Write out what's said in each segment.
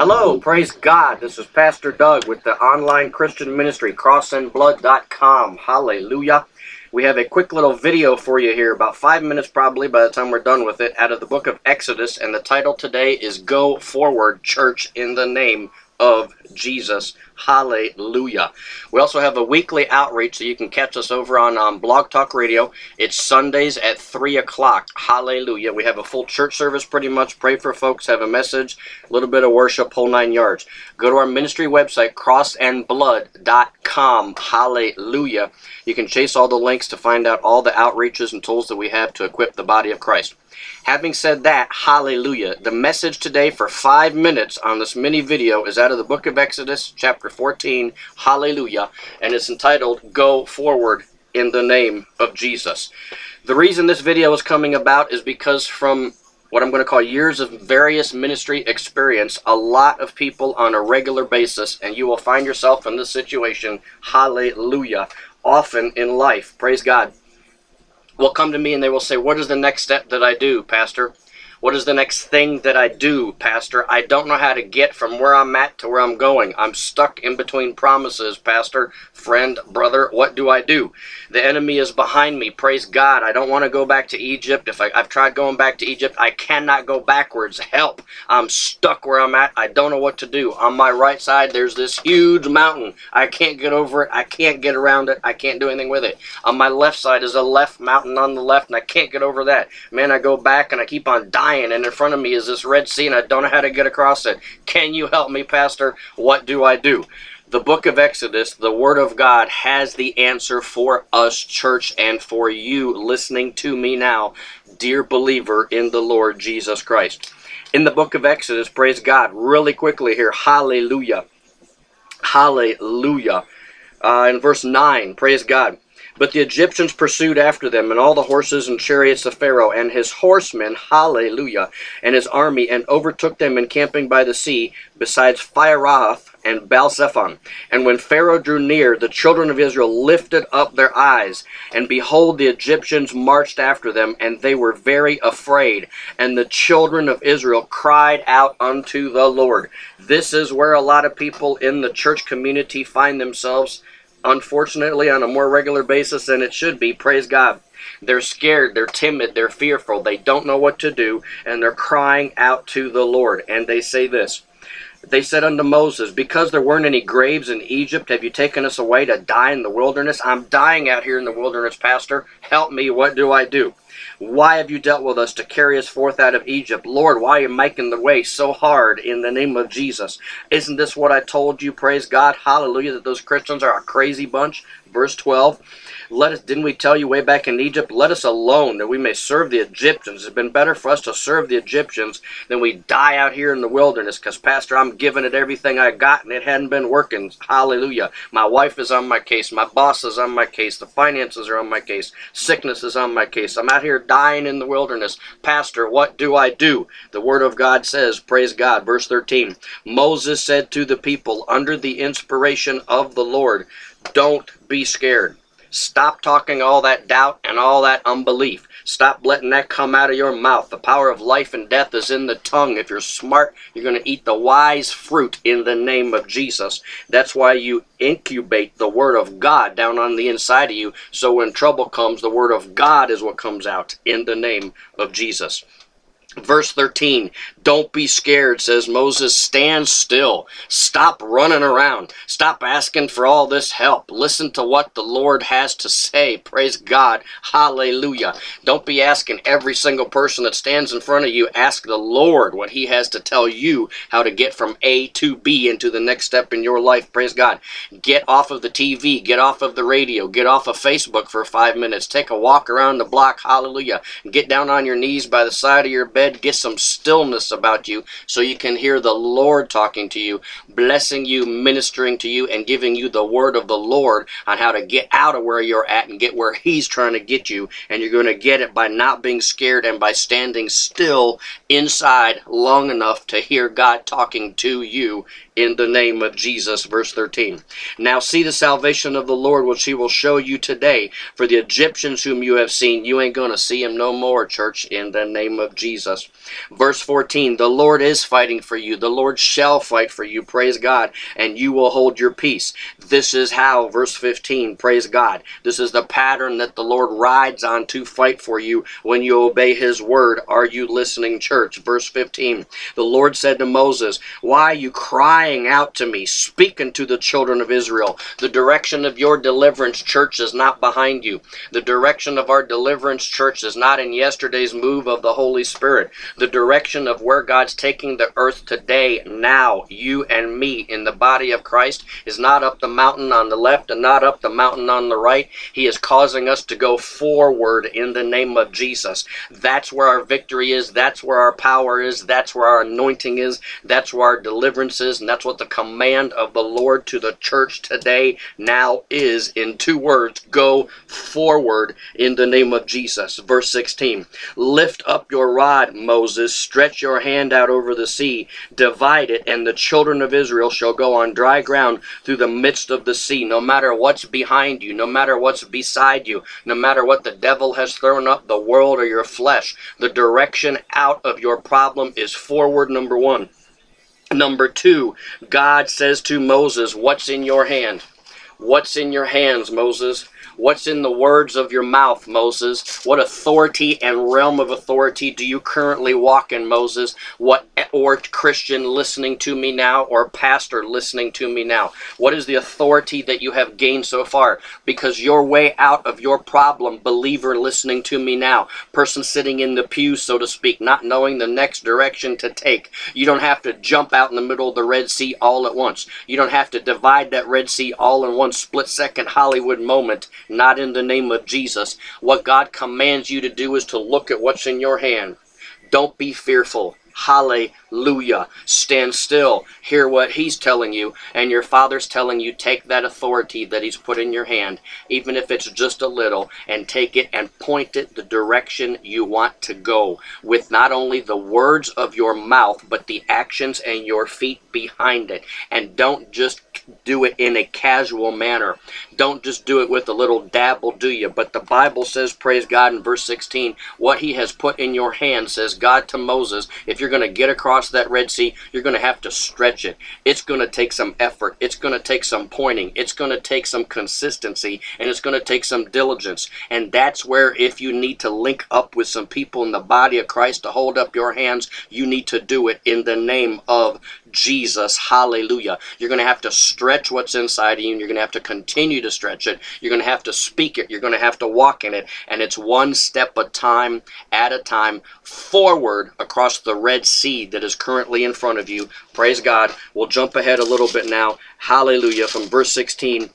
Hello, praise God. This is Pastor Doug with the online Christian ministry, crossandblood.com. Hallelujah. We have a quick little video for you here, about 5 minutes probably by the time we're done with it, out of the book of Exodus, and the title today is Go Forward, Church, in the Name of Jesus. Hallelujah. We also have a weekly outreach, so you can catch us over on Blog Talk Radio. It's Sundays at 3 o'clock. Hallelujah. We have a full church service pretty much. Pray for folks, have a message, a little bit of worship, whole nine yards. Go to our ministry website, crossandblood.com. Hallelujah. You can chase all the links to find out all the outreaches and tools that we have to equip the body of Christ. Having said that, hallelujah, the message today for 5 minutes on this mini video is out of the book of Exodus, chapter 14, hallelujah, and it's entitled, Go Forward in the Name of Jesus. The reason this video is coming about is because from what I'm going to call years of various ministry experience, a lot of people on a regular basis, and you will find yourself in this situation, hallelujah, often in life, praise God, will come to me and they will say, what is the next step that I do, Pastor? What is the next thing that I do, Pastor? I don't know how to get from where I'm at to where I'm going. I'm stuck in between promises, Pastor, friend, brother. What do I do? The enemy is behind me. Praise God. I don't want to go back to Egypt. If I've tried going back to Egypt, I cannot go backwards. Help. I'm stuck where I'm at. I don't know what to do. On my right side, there's this huge mountain. I can't get over it. I can't get around it. I can't do anything with it. On my left side is a left mountain on the left, and I can't get over that. Man, I go back and I keep on dying, and in front of me is this Red Sea, and I don't know how to get across it. Can you help me, Pastor? What do I do? The book of Exodus, the Word of God, has the answer for us, church, and for you listening to me now, dear believer in the Lord Jesus Christ. In the book of Exodus, praise God, really quickly here, hallelujah, hallelujah. In verse 9, praise God. But the Egyptians pursued after them, and all the horses and chariots of Pharaoh, and his horsemen, hallelujah, and his army, and overtook them encamping by the sea, besides Pi-hahiroth and Baal-zephon. And when Pharaoh drew near, the children of Israel lifted up their eyes, and behold, the Egyptians marched after them, and they were very afraid. And the children of Israel cried out unto the Lord. This is where a lot of people in the church community find themselves, unfortunately, on a more regular basis than it should be, praise God. They're scared, they're timid, they're fearful, they don't know what to do, and they're crying out to the Lord. And they say this, they said unto Moses, because there weren't any graves in Egypt, have you taken us away to die in the wilderness? I'm dying out here in the wilderness, Pastor. Help me, what do I do? Why have you dealt with us to carry us forth out of Egypt? Lord, why are you making the way so hard in the name of Jesus? Isn't this what I told you, praise God, hallelujah, that those Christians are a crazy bunch? Verse 12, didn't we tell you way back in Egypt, let us alone that we may serve the Egyptians. It's been better for us to serve the Egyptians than we die out here in the wilderness, because, Pastor, I'm giving it everything I got, and it hadn't been working. Hallelujah. My wife is on my case. My boss is on my case. The finances are on my case. Sickness is on my case. I'm out here dying in the wilderness. Pastor, what do I do? The Word of God says, praise God. Verse 13, Moses said to the people, under the inspiration of the Lord, don't be scared. Stop talking all that doubt and all that unbelief. Stop letting that come out of your mouth. The power of life and death is in the tongue. If you're smart, you're going to eat the wise fruit in the name of Jesus. That's why you incubate the Word of God down on the inside of you, so when trouble comes, the Word of God is what comes out in the name of Jesus. Verse 13, don't be scared, says Moses, stand still. Stop running around. Stop asking for all this help. Listen to what the Lord has to say. Praise God. Hallelujah. Don't be asking every single person that stands in front of you. Ask the Lord what He has to tell you, how to get from A to B into the next step in your life. Praise God. Get off of the TV. Get off of the radio. Get off of Facebook for 5 minutes. Take a walk around the block. Hallelujah. Get down on your knees by the side of your bed. Get some stillness about you so you can hear the Lord talking to you, blessing you, ministering to you, and giving you the word of the Lord on how to get out of where you're at and get where He's trying to get you. And you're going to get it by not being scared and by standing still inside long enough to hear God talking to you in the name of Jesus. Verse 13. Now see the salvation of the Lord, which He will show you today. For the Egyptians whom you have seen, you ain't going to see Him no more, church, in the name of Jesus. us. Verse 14, the Lord is fighting for you. The Lord shall fight for you. Praise God. And you will hold your peace. This is how, verse 15, praise God. This is the pattern that the Lord rides on to fight for you when you obey his word. Are you listening, church? Verse 15, the Lord said to Moses, why are you crying out to me, speaking to the children of Israel? The direction of your deliverance, church, is not behind you. The direction of our deliverance, church, is not in yesterday's move of the Holy Spirit. The direction of where God's taking the earth today, now, you and me in the body of Christ, is not up the mountain on the left and not up the mountain on the right. He is causing us to go forward in the name of Jesus. That's where our victory is. That's where our power is. That's where our anointing is. That's where our deliverance is. And that's what the command of the Lord to the church today now is, in two words: go forward in the name of Jesus. Verse 16, lift up your rod, Moses, stretch your hand out over the sea, divide it, and the children of Israel shall go on dry ground through the midst of the sea. No matter what's behind you, no matter what's beside you, no matter what the devil has thrown up, the world, or your flesh, the direction out of your problem is forward, number one. Number two, God says to Moses, what's in your hand? What's in your hands, Moses? What's in the words of your mouth, Moses? What authority and realm of authority do you currently walk in, Moses? What, or Christian listening to me now, or pastor listening to me now? What is the authority that you have gained so far? Because your way out of your problem, believer listening to me now, person sitting in the pew, so to speak, not knowing the next direction to take. You don't have to jump out in the middle of the Red Sea all at once. You don't have to divide that Red Sea all in one split-second Hollywood moment. Not in the name of Jesus. What God commands you to do is to look at what's in your hand. Don't be fearful. Hallelujah. Stand still. Hear what he's telling you, and your Father's telling you, take that authority that he's put in your hand, even if it's just a little, and take it and point it the direction you want to go, with not only the words of your mouth, but the actions and your feet behind it. And don't just do it in a casual manner. Don't just do it with a little dabble, do you? But the Bible says, praise God, in verse 16, what he has put in your hand, says God to Moses, if you're going to get across that Red Sea, you're going to have to stretch it. It's going to take some effort. It's going to take some pointing. It's going to take some consistency, and it's going to take some diligence. And that's where, if you need to link up with some people in the body of Christ to hold up your hands, you need to do it in the name of Jesus. Hallelujah. You're going to have to stretch what's inside of you, and you're going to have to continue to stretch it. You're going to have to speak it. You're going to have to walk in it. And it's one step at a time forward across the Red Sea that is currently in front of you. Praise God. We'll jump ahead a little bit now. Hallelujah. From verse 16.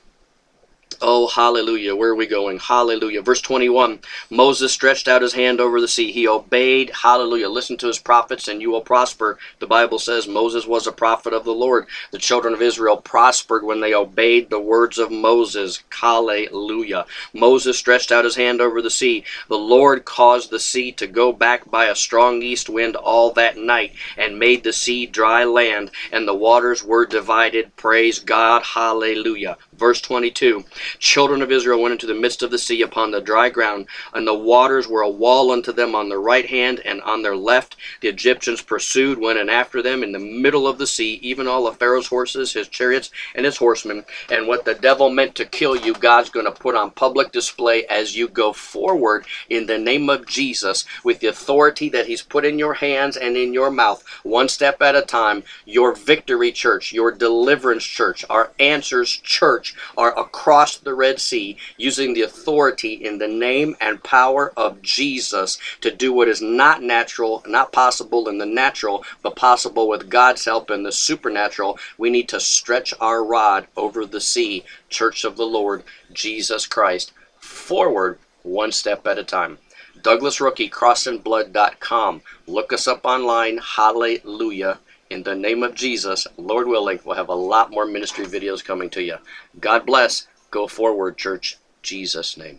Oh, hallelujah. Where are we going? Hallelujah. Verse 21, Moses stretched out his hand over the sea. He obeyed. Hallelujah. Listen to his prophets and you will prosper. The Bible says Moses was a prophet of the Lord. The children of Israel prospered when they obeyed the words of Moses. Hallelujah. Moses stretched out his hand over the sea. The Lord caused the sea to go back by a strong east wind all that night, and made the sea dry land, and the waters were divided. Praise God. Hallelujah. Verse 22, children of Israel went into the midst of the sea upon the dry ground, and the waters were a wall unto them on their right hand and on their left. The Egyptians pursued, went in after them in the middle of the sea, even all of Pharaoh's horses, his chariots, and his horsemen. And what the devil meant to kill you, God's going to put on public display as you go forward in the name of Jesus, with the authority that he's put in your hands and in your mouth, one step at a time. Your victory, church, your deliverance, church, our answers, church, are across the Red Sea, using the authority in the name and power of Jesus to do what is not natural, not possible in the natural, but possible with God's help in the supernatural. We need to stretch our rod over the sea, Church of the Lord Jesus Christ, forward one step at a time. Douglas Rookie, crossandblood.com. Look us up online. Hallelujah. In the name of Jesus, Lord willing, we'll have a lot more ministry videos coming to you. God bless. Go forward, church. Jesus' name.